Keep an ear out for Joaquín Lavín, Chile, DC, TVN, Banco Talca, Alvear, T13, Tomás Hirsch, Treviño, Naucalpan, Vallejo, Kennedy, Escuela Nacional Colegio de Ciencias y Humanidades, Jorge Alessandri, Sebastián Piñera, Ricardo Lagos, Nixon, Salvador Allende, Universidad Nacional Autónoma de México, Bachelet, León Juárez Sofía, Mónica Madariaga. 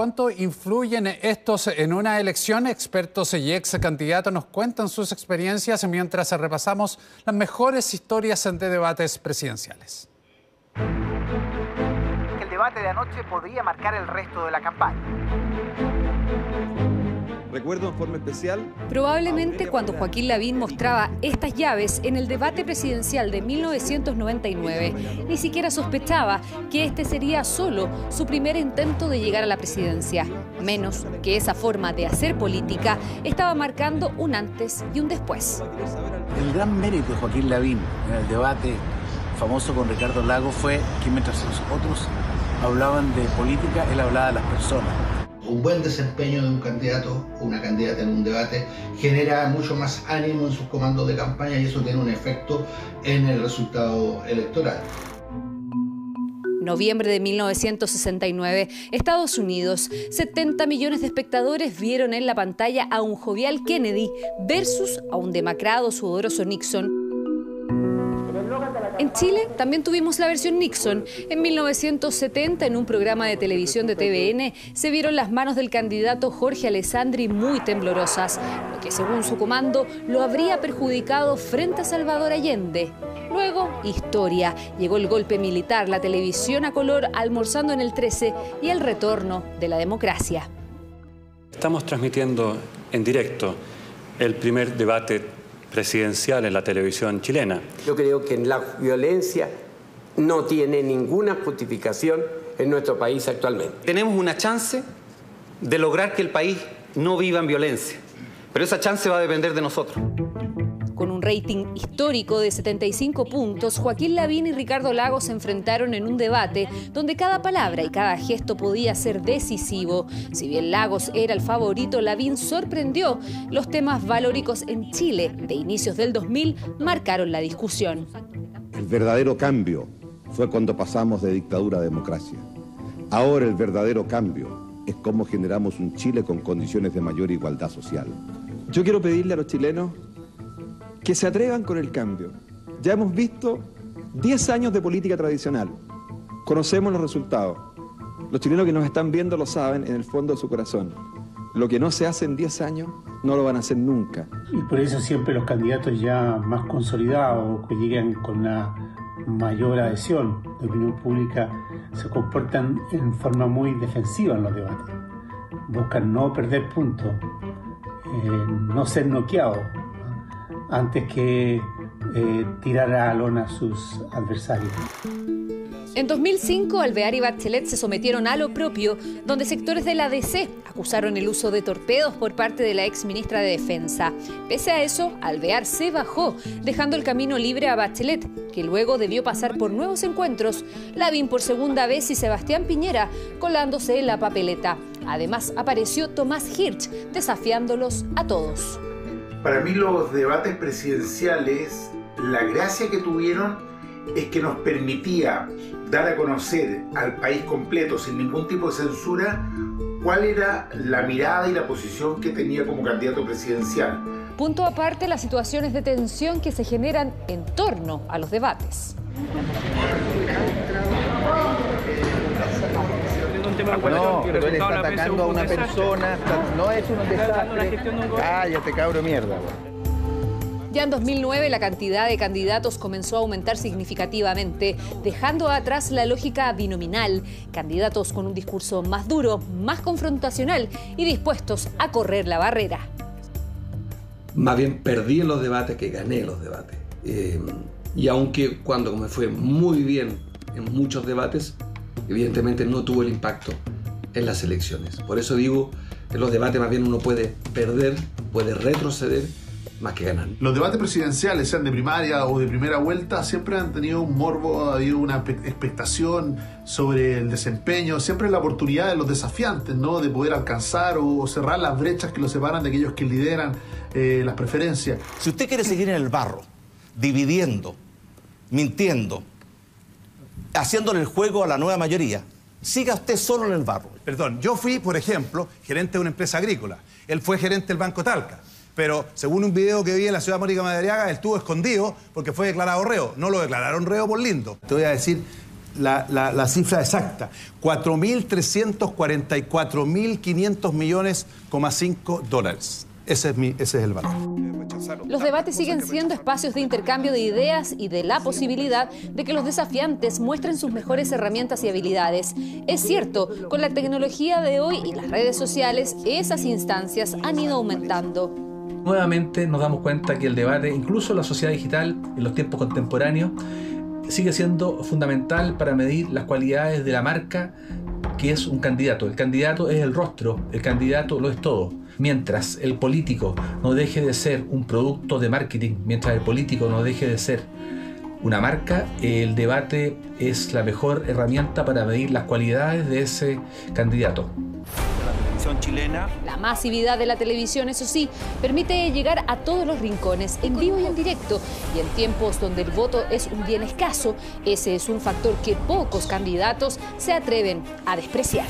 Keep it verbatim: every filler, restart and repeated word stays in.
¿Cuánto influyen estos en una elección? Expertos y ex candidatos nos cuentan sus experiencias mientras repasamos las mejores historias de debates presidenciales. El debate de anoche podría marcar el resto de la campaña. Recuerdo en forma especial. Probablemente cuando Joaquín Lavín mostraba estas llaves en el debate presidencial de mil novecientos noventa y nueve, ni siquiera sospechaba que este sería solo su primer intento de llegar a la presidencia. Menos que esa forma de hacer política estaba marcando un antes y un después. El gran mérito de Joaquín Lavín en el debate famoso con Ricardo Lagos fue que mientras los otros hablaban de política, él hablaba de las personas. Un buen desempeño de un candidato o una candidata en un debate genera mucho más ánimo en sus comandos de campaña y eso tiene un efecto en el resultado electoral. Noviembre de mil novecientos sesenta y nueve, Estados Unidos. setenta millones de espectadores vieron en la pantalla a un jovial Kennedy versus a un demacrado, sudoroso Nixon. En Chile también tuvimos la versión Nixon. En mil novecientos setenta, en un programa de televisión de T V N, se vieron las manos del candidato Jorge Alessandri muy temblorosas, lo que según su comando lo habría perjudicado frente a Salvador Allende. Luego, historia. Llegó el golpe militar, la televisión a color, Almorzando en el trece y el retorno de la democracia. Estamos transmitiendo en directo el primer debate presidencial en la televisión chilena. Yo creo que la violencia no tiene ninguna justificación en nuestro país actualmente. Tenemos una chance de lograr que el país no viva en violencia, pero esa chance va a depender de nosotros. Con un rating histórico de setenta y cinco puntos, Joaquín Lavín y Ricardo Lagos se enfrentaron en un debate donde cada palabra y cada gesto podía ser decisivo. Si bien Lagos era el favorito, Lavín sorprendió. Los temas valóricos en Chile de inicios del dos mil marcaron la discusión. El verdadero cambio fue cuando pasamos de dictadura a democracia. Ahora el verdadero cambio es cómo generamos un Chile con condiciones de mayor igualdad social. Yo quiero pedirle a los chilenos que se atrevan con el cambio. Ya hemos visto diez años de política tradicional. Conocemos los resultados. Los chilenos que nos están viendo lo saben en el fondo de su corazón. Lo que no se hace en diez años no lo van a hacer nunca. Y por eso siempre los candidatos ya más consolidados, que llegan con la mayor adhesión de opinión pública, se comportan en forma muy defensiva en los debates. Buscan no perder puntos, eh, no ser noqueados, antes que eh, tirar a lona a sus adversarios. En dos mil cinco, Alvear y Bachelet se sometieron a lo propio, donde sectores de la D C acusaron el uso de torpedos por parte de la ex ministra de Defensa. Pese a eso, Alvear se bajó, dejando el camino libre a Bachelet, que luego debió pasar por nuevos encuentros, Lavín por segunda vez y Sebastián Piñera colándose en la papeleta. Además, apareció Tomás Hirsch, desafiándolos a todos. Para mí los debates presidenciales, la gracia que tuvieron es que nos permitía dar a conocer al país completo, sin ningún tipo de censura, cuál era la mirada y la posición que tenía como candidato presidencial. Punto aparte, las situaciones de tensión que se generan en torno a los debates. No, pero él está atacando a una persona, no es un desastre. Cállate, cabro mierda. Ya en dos mil nueve la cantidad de candidatos comenzó a aumentar significativamente, dejando atrás la lógica binominal. Candidatos con un discurso más duro, más confrontacional y dispuestos a correr la barrera. Más bien perdí en los debates que gané en los debates. Eh, y aunque cuando me fue muy bien en muchos debates, evidentemente no tuvo el impacto en las elecciones. Por eso digo, en los debates más bien uno puede perder, puede retroceder, más que ganar. Los debates presidenciales, sean de primaria o de primera vuelta, siempre han tenido un morbo, ha habido una expectación sobre el desempeño, siempre la oportunidad de los desafiantes, ¿no?, de poder alcanzar o cerrar las brechas que los separan de aquellos que lideran eh, las preferencias. Si usted quiere seguir en el barro, dividiendo, mintiendo, haciéndole el juego a la nueva mayoría, siga usted solo en el barro. Perdón, yo fui, por ejemplo, gerente de una empresa agrícola. Él fue gerente del Banco Talca. Pero, según un video que vi en la ciudad de Mónica Madariaga, él estuvo escondido porque fue declarado reo. No lo declararon reo por lindo. Te voy a decir la, la, la cifra exacta, cuatro mil trescientos cuarenta y cuatro mil quinientos millones, cinco dólares. Ese es, mi, ese es el valor. Los debates siguen siendo espacios de intercambio de ideas y de la posibilidad de que los desafiantes muestren sus mejores herramientas y habilidades. Es cierto, con la tecnología de hoy y las redes sociales, esas instancias han ido aumentando. Nuevamente nos damos cuenta que el debate, incluso la sociedad digital, en los tiempos contemporáneos, sigue siendo fundamental para medir las cualidades de la marca que es un candidato. El candidato es el rostro, el candidato lo es todo. Mientras el político no deje de ser un producto de marketing, mientras el político no deje de ser una marca, el debate es la mejor herramienta para medir las cualidades de ese candidato. Chilena. La masividad de la televisión, eso sí, permite llegar a todos los rincones, en vivo y en directo, y en tiempos donde el voto es un bien escaso, ese es un factor que pocos candidatos se atreven a despreciar.